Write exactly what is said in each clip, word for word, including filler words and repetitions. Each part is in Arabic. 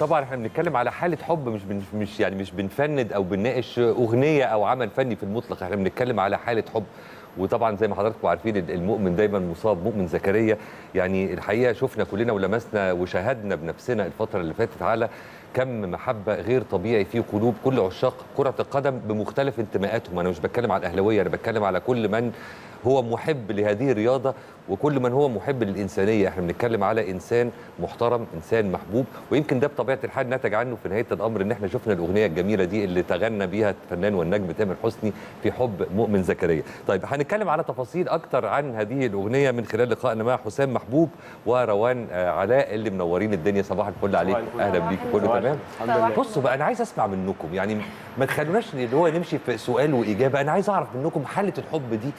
طبعا احنا بنتكلم على حاله حب، مش مش يعني مش بنفند او بنناقش اغنيه او عمل فني في المطلق، احنا بنتكلم على حاله حب. وطبعا زي ما حضراتكم عارفين المؤمن دايما مصاب، مؤمن زكريا يعني الحقيقه شفنا كلنا ولمسنا وشاهدنا بنفسنا الفتره اللي فاتت على كم محبه غير طبيعي في قلوب كل عشاق كره القدم بمختلف انتماءاتهم. انا مش بتكلم على الاهلاويه، انا بتكلم على كل من هو محب لهذه الرياضه وكل من هو محب للانسانيه. احنا بنتكلم على انسان محترم، انسان محبوب، ويمكن ده بطبيعه الحال نتج عنه في نهايه الامر ان احنا شفنا الاغنيه الجميله دي اللي تغنى بيها الفنان والنجم تامر حسني في حب مؤمن زكريا. طيب هنتكلم على تفاصيل اكتر عن هذه الاغنيه من خلال لقائنا مع حسام محبوب وروان علاء اللي منورين الدنيا. صباح الفل عليكم، اهلا بيكم، كله تمام؟ بصوا بقى، انا عايز اسمع منكم، يعني ما تخلوناش اللي هو نمشي في سؤال واجابه، انا عايز اعرف منكم حاله الحب دي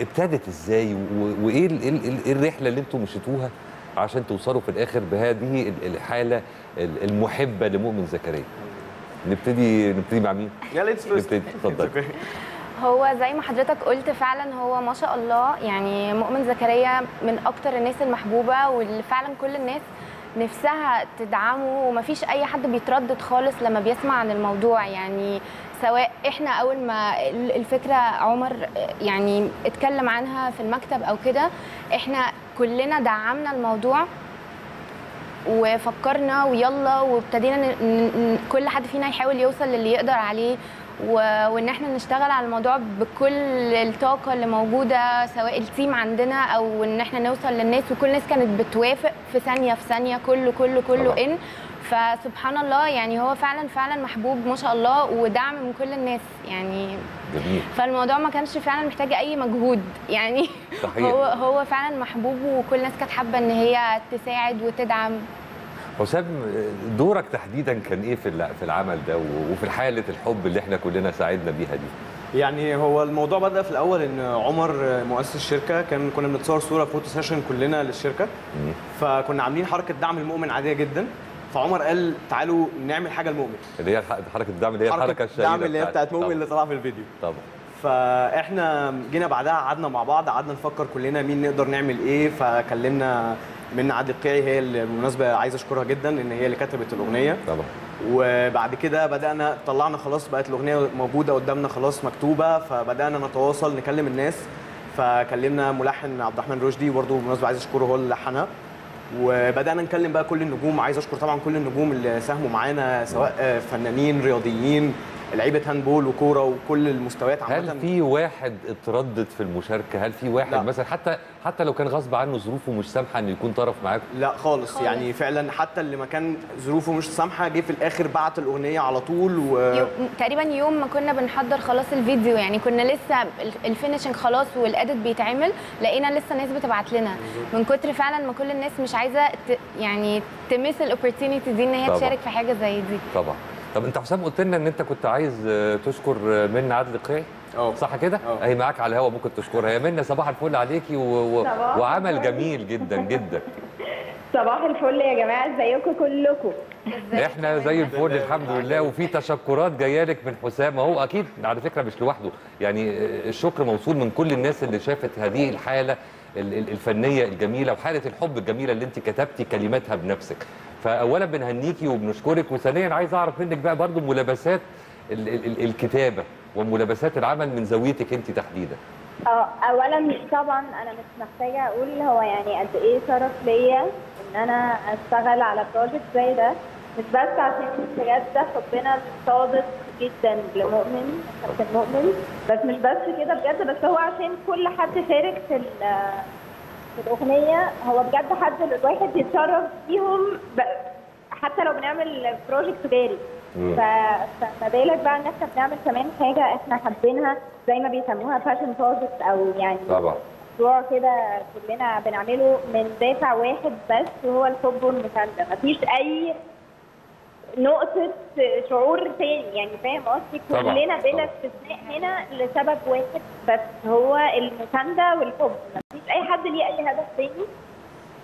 ابتدت ازاي وايه الرحله اللي انتم مشيتوها عشان توصلوا في الاخر بهذه الحاله المحبه لمؤمن زكريا. نبتدي نبتدي مع مين؟ يلا نبتدي، اتفضل. هو زي ما حضرتك قلت فعلا، هو ما شاء الله يعني مؤمن زكريا من اكتر الناس المحبوبه واللي فعلا كل الناس نفسها تدعمه، ومفيش اي حد بيتردد خالص لما بيسمع عن الموضوع. يعني سواء احنا اول ما الفكره عمر يعني اتكلم عنها في المكتب او كده، احنا كلنا دعمنا الموضوع وفكرنا ويلا، وابتدينا كل حد فينا يحاول يوصل للي يقدر عليه، وان احنا نشتغل على الموضوع بكل الطاقه اللي موجوده، سواء التيم عندنا او ان احنا نوصل للناس. وكل الناس كانت بتوافق في ثانيه في ثانيه، كله كله كله ان فسبحان الله، يعني هو فعلا فعلا محبوب ما شاء الله ودعم من كل الناس يعني. جميل. فالموضوع ما كانش فعلا محتاج اي مجهود يعني. صحيح. هو هو فعلا محبوب وكل الناس كانت حابه ان هي تساعد وتدعم. حسام، دورك تحديدا كان ايه في العمل ده وفي حاله الحب اللي احنا كلنا ساعدنا بيها دي؟ يعني هو الموضوع بدا في الاول ان عمر مؤسس الشركه كان كنا بنتصور صوره فوتو سيشن كلنا للشركه، مم. فكنا عاملين حركه دعم المؤمن عاديه جدا، فعمر قال تعالوا نعمل حاجه لمؤمن اللي هي حركه الدعم اللي هي الحركه الشهيره الدعم اللي هي بتاعت مؤمن اللي طلع في الفيديو طبعا. فاحنا جينا بعدها قعدنا مع بعض، قعدنا نفكر كلنا مين نقدر نعمل ايه، فكلمنا من عادل القيعي، هي اللي بالمناسبه عايز اشكرها جدا ان هي اللي كتبت الاغنيه طبعا. وبعد كده بدانا طلعنا خلاص بقت الاغنيه موجوده قدامنا خلاص مكتوبه، فبدانا نتواصل نكلم الناس، فكلمنا ملحن عبد الرحمن رشدي برضه بالمناسبه عايز اشكره هو اللي لحنها، وبدانا نكلم بقى كل النجوم. عايز اشكر طبعا كل النجوم اللي ساهموا معانا، سواء فنانين رياضيين لعيبه هاندبول وكوره وكل المستويات عامه. هل في واحد اتردد في المشاركه؟ هل في واحد لا. مثلا حتى حتى لو كان غصب عنه ظروفه مش سامحه انه يكون طرف معاكم؟ لا خالص، خالص يعني فعلا حتى اللي ما كان ظروفه مش سامحه جه في الاخر بعت الاغنيه على طول. و... يوم تقريبا يوم ما كنا بنحضر خلاص الفيديو، يعني كنا لسه الفينشنج خلاص والاديت بيتعمل، لقينا لسه ناس بتبعت لنا من كتر فعلا ما كل الناس مش عايزه ت... يعني تمس الاوبورتيونيتي دي ان هي طبعا. تشارك في حاجه زي دي طبعا. طب انت حسام قلت لنا ان انت كنت عايز تشكر منى عادل القيعي، صح كده؟ اهي معاك على الهوا ممكن تشكرها يا منى. صباح الفل عليكي و... و... وعمل جميل جدا جدا. صباح الفل يا جماعه، ازيكم كلكم؟ احنا زي الفل الحمد لله. وفي تشكرات جايه لك من حسام اهو، اكيد على فكره مش لوحده، يعني الشكر موصول من كل الناس اللي شافت هذه الحاله الفنيه الجميله وحاله الحب الجميله اللي انت كتبتي كلماتها بنفسك. فاولا بنهنيكي وبنشكرك، وثانيا عايز اعرف منك بقى برضو ملابسات ال ال الكتابه وملابسات العمل من زاويتك انت تحديدا. اه اولا طبعا انا مش محتاجه اقول هو يعني قد ايه شرف ليا ان انا اشتغل على بروجكت زي ده، مش بس عشان بجد حبنا صادق جدا لمؤمن كابتن مؤمن، بس مش بس كده بجد، بس هو عشان كل حد شارك في الأغنية. هو بجد حد الواحد يتشرف بيهم حتى لو بنعمل بروجكت تجاري، فما بالك بقى ان احنا بنعمل كمان حاجه احنا حابينها زي ما بيسموها فاشن بروجكت، او يعني طبعا موضوع كده كلنا بنعمله من دافع واحد بس وهو الحب والمسانده، مفيش اي نقطه شعور تاني يعني، فاهم قصدي؟ كلنا بلا استثناء هنا لسبب واحد بس هو المسانده والحب، مفيش اي حد ليه اي هدف تاني.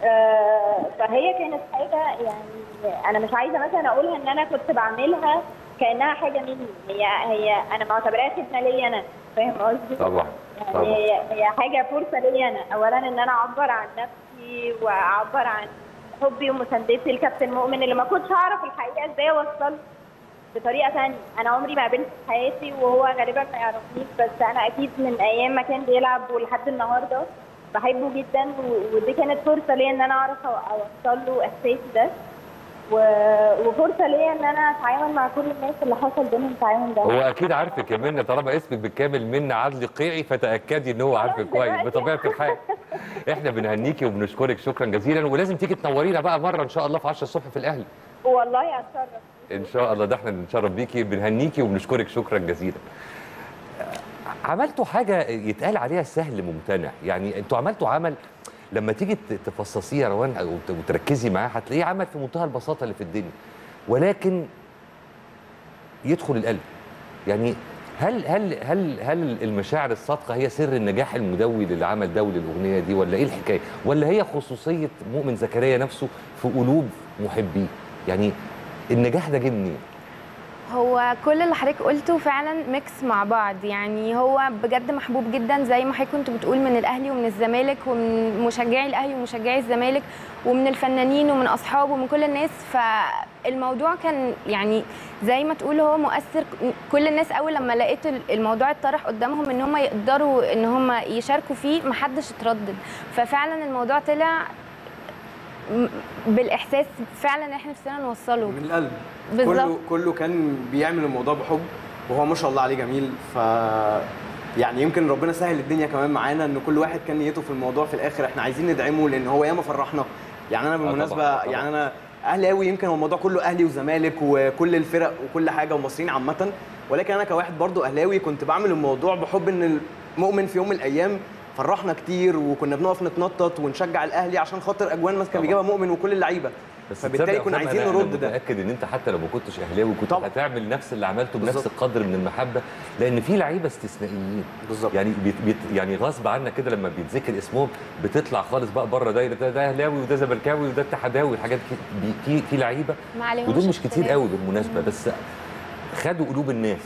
آه فهي كانت حاجه يعني انا مش عايزه مثلا اقولها ان انا كنت بعملها كانها حاجه مني، هي هي انا معتبراها خدمه ليا انا، فاهم قصدي؟ طبعا طبعا هي حاجه فرصه ليا انا، اولا ان انا اعبر عن نفسي واعبر عن حبي ومساندتي لكابتن مؤمن اللي ما كنتش هعرف الحقيقه ازاي اوصل بطريقه ثانيه. انا عمري ما قابلته في حياتي وهو غالبا ما يعرفنيش، بس انا اكيد من ايام ما كان بيلعب ولحد النهارده بحبه جدا، ودي كانت فرصه ليا ان انا اعرف اوصل له احساسي ده، وفرصه ليا ان انا اتعاون مع كل الناس اللي حصل بينهم التعاون ده. هو اكيد عارفك يا منى، طالما اسمك بالكامل منى عادل القيعي فتاكدي ان هو عارفك كويس بطبيعه الحال. احنا بنهنيكي وبنشكرك شكرا جزيلا، ولازم تيجي تنورينا بقى مره ان شاء الله في عشرة الصبح في الاهلي. والله هتشرف ان شاء الله، ده احنا بنتشرف بيكي، بنهنيكي وبنشكرك شكرا جزيلا. عملتوا حاجه يتقال عليها سهل ممتنع، يعني انتوا عملتوا عمل لما تيجي تفصصيه يا روان وتركزي معاه هتلاقيه عمل في منتهى البساطه اللي في الدنيا، ولكن يدخل القلب. يعني هل هل هل هل المشاعر الصادقه هي سر النجاح المدوي للعمل ده وللاغنيه دي، ولا ايه الحكايه؟ ولا هي خصوصيه مؤمن زكريا نفسه في قلوب محبيه؟ يعني النجاح ده جه منين؟ هو كل اللي حضرتك قلته فعلا ميكس مع بعض، يعني هو بجد محبوب جدا زي ما حضرتك كنت بتقول من الاهلي ومن الزمالك ومن مشجعي الاهلي ومشجعي الزمالك ومن الفنانين ومن اصحابه ومن كل الناس، فالموضوع كان يعني زي ما تقول هو مؤثر. كل الناس اول لما لقيت الموضوع اتطرح قدامهم ان هم يقدروا ان هم يشاركوا فيه محدش اتردد، ففعلا الموضوع طلع بالاحساس فعلا احنا نفسنا نوصله من القلب. بالظبط كله كله كان بيعمل الموضوع بحب، وهو ما شاء الله عليه جميل، ف يعني يمكن ربنا سهل الدنيا كمان معانا ان كل واحد كان نيته في الموضوع. في الاخر احنا عايزين ندعمه لان هو ياما فرحنا. يعني انا بالمناسبه آه طبعا. طبعا. يعني انا اهلاوي، يمكن هو الموضوع كله اهلي وزمالك وكل الفرق وكل حاجه ومصريين عامه، ولكن انا كواحد برضو اهلاوي كنت بعمل الموضوع بحب ان المؤمن في يوم من الايام فرحنا كتير، وكنا بنقف نتنطط ونشجع الاهلي عشان خاطر اجوان ماسكه بيجيبها مؤمن وكل اللعيبه، فبالتالي كنا عايزين نرد ده. متاكد ان انت حتى لو ما كنتش اهلاوي كنت هتعمل نفس اللي عملته بنفس القدر من المحبه، لان في لعيبه استثنائيين بالظبط، يعني بيت بيت يعني غصب عنك كده لما بيتذكر اسمهم بتطلع خالص بقى بره دايره، ده ده اهلاوي وده زملكاوي وده اتحداوي والحاجات دي. في في لعيبه ودول مش كتير قوي بالمناسبه، بس خدوا قلوب الناس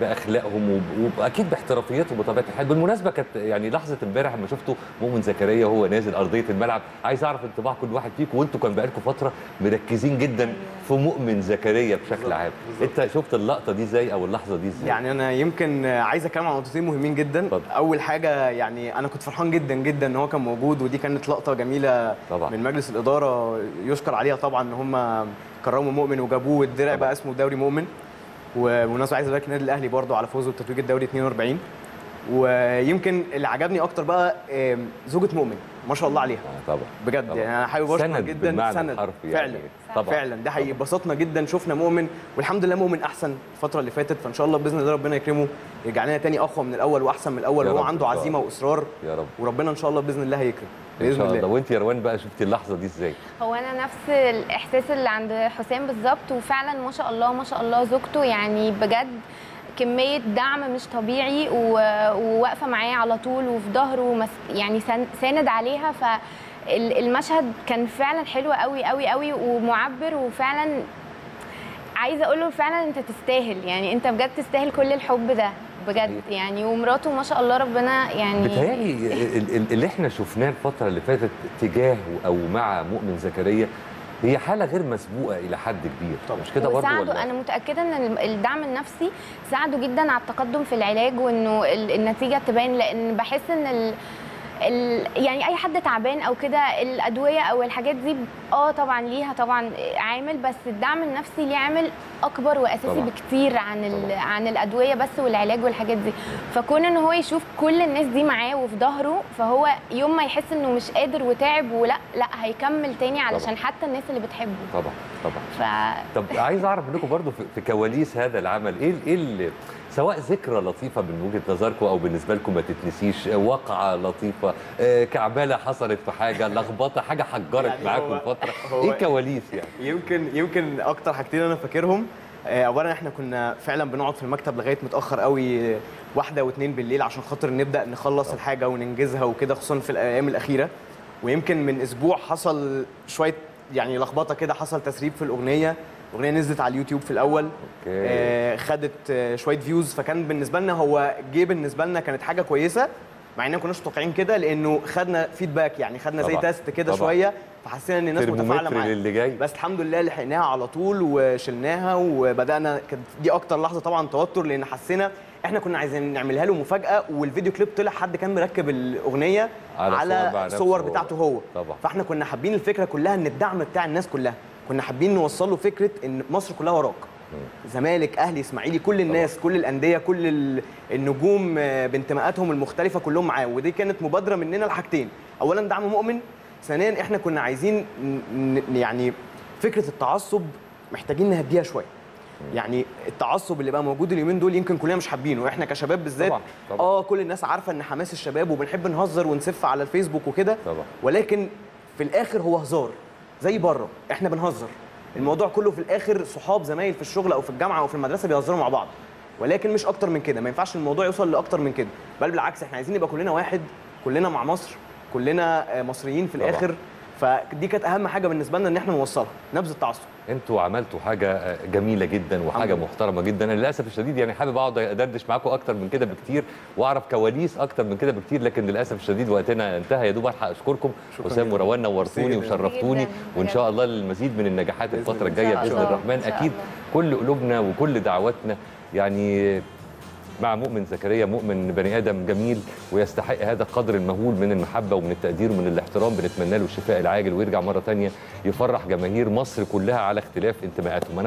باخلاقهم واكيد باحترافيتهم بطبيعه الحال. بالمناسبه كانت يعني لحظه امبارح لما شفتوا مؤمن زكريا وهو نازل ارضيه الملعب، عايز اعرف انطباع كل واحد فيكم، وانتوا كان بقالكم فتره مركزين جدا في مؤمن زكريا بشكل عام. انت شفت اللقطه دي ازاي او اللحظه دي ازاي؟ يعني انا يمكن عايز اتكلم عن نقطتين مهمين جدا. طبعا. اول حاجه يعني انا كنت فرحان جدا جدا ان هو كان موجود، ودي كانت لقطه جميله طبعا. من مجلس الاداره يشكر عليها طبعا ان هم كرموا مؤمن وجابوه، والدرع بقى اسمه دوري مؤمن. وبالمناسبه عايز ابارك النادي الاهلي برضو على فوزه بتتويج الدوري اتنين واربعين، ويمكن اللي عجبني اكتر بقى زوجة مؤمن ما شاء الله عليها طبعا بجد طبعًا. يعني انا حابب اشكر جدا سند يعني. فعلا طبعًا. فعلا ده حقيقي، اتبسطنا جدا شفنا مؤمن، والحمد لله مؤمن احسن الفتره اللي فاتت، فان شاء الله باذن الله ربنا يكرمه يرجع لنا تاني اقوى من الاول واحسن من الاول، وهو عنده عزيمه واصرار يا رب، وربنا ان شاء الله باذن الله هيكرم ان شاء الله. وانت يا روان بقى شفتي اللحظه دي ازاي؟ هو انا نفس الاحساس اللي عند حسام بالظبط، وفعلا ما شاء الله ما شاء الله زوجته يعني بجد كميه دعم مش طبيعي، وواقفه معاه على طول وفي ظهره يعني ساند عليها، فالمشهد كان فعلا حلو قوي قوي قوي ومعبر، وفعلا عايزه اقول له فعلا انت تستاهل، يعني انت بجد تستاهل كل الحب ده بجد يعني. ومراته ما شاء الله ربنا يعني بتهيألي اللي احنا شفناه الفتره اللي فاتت تجاه او مع مؤمن زكريا هي حاله غير مسبوقه الى حد كبير طبعا. مش كده برضه؟ ساعده، انا متاكده ان الدعم النفسي ساعده جدا على التقدم في العلاج، وانه النتيجه تبان، لان بحس ان ال... ال... يعني اي حد تعبان او كده الادويه او الحاجات دي اه طبعا ليها طبعا عامل، بس الدعم النفسي ليه عامل اكبر واساسي طبعًا. بكتير عن ال... عن الادويه بس والعلاج والحاجات دي، فكون ان هو يشوف كل الناس دي معاه وفي ظهره، فهو يوم ما يحس انه مش قادر وتعب ولا لا هيكمل تاني علشان طبعًا. حتى الناس اللي بتحبه طبعا طبعا ف... طب عايز اعرف منكم برضو في كواليس هذا العمل ايه ايه اللي سواء ذكرى لطيفة من وجهة نظركم أو بالنسبة لكم ما تتنسيش، واقعة لطيفة، كعبالة حصلت في حاجة، لخبطة، حاجة حجرت يعني معاكم فترة، إيه كواليس يعني؟ يمكن يمكن أكتر حاجتين أنا فاكرهم، أولا إحنا كنا فعلا بنقعد في المكتب لغاية متأخر قوي واحدة واثنين بالليل عشان خاطر نبدأ نخلص الحاجة وننجزها وكده، خصوصا في الأيام الأخيرة. ويمكن من أسبوع حصل شوية يعني لخبطة كده، حصل تسريب في الأغنية، الأغنية نزلت على اليوتيوب في الأول أوكي. آه خدت آه شوية فيوز، فكان بالنسبة لنا هو جه بالنسبة لنا كانت حاجة كويسة، مع إننا ما كناش متوقعين كده، لأنه خدنا فيدباك يعني خدنا زي تيست كده شوية فحسينا ان الناس متفاعله معانا، بس الحمد لله لحقناها على طول وشلناها وبدانا. كانت دي اكتر لحظه طبعا توتر، لان حسينا احنا كنا عايزين نعملها له مفاجاه، والفيديو كليب طلع حد كان مركب الاغنيه على, على صور بتاعته هو طبعا. فاحنا كنا حابين الفكره كلها ان الدعم بتاع الناس كلها، كنا حابين نوصل له فكره ان مصر كلها وراك، زمالك اهلي اسماعيلي كل الناس طبعا. كل الانديه، كل النجوم بانتماءاتهم المختلفه كلهم معاه. ودي كانت مبادره مننا لحاجتين، اولا دعم مؤمن، ثانيا احنا كنا عايزين يعني فكره التعصب محتاجين نهديها شويه. يعني التعصب اللي بقى موجود اليومين دول يمكن كلنا مش حابينه، واحنا كشباب بالذات اه كل الناس عارفه ان حماس الشباب وبنحب نهزر ونسف على الفيسبوك وكده، ولكن في الاخر هو هزار زي بره، احنا بنهزر الموضوع كله في الاخر، صحاب زمايل في الشغل او في الجامعه او في المدرسه بيهزروا مع بعض، ولكن مش اكتر من كده. ما ينفعش الموضوع يوصل لاكتر من كده، بل بالعكس احنا عايزين نبقى كلنا واحد، كلنا مع مصر، كلنا مصريين في الاخر. فدي كانت اهم حاجه بالنسبه لنا ان احنا نوصلها نبذ التعصب. انتوا عملتوا حاجه جميله جدا وحاجه محترمه جدا. للاسف الشديد يعني حابب اقعد ادردش معاكم اكتر من كده بكتير واعرف كواليس اكتر من كده بكتير، لكن للاسف الشديد وقتنا انتهى. يا دوب الحق اشكركم حسام وروان، نورتوني وشرفتوني، وان شاء الله للمزيد من النجاحات الفتره الجايه باذن الرحمن. اكيد كل قلوبنا وكل دعواتنا يعني مع مؤمن زكريا، مؤمن بني ادم جميل ويستحق هذا القدر المهول من المحبه ومن التقدير ومن الاحترام. بنتمنى له الشفاء العاجل ويرجع مره ثانيه يفرح جماهير مصر كلها على اختلاف انتماءاتهم.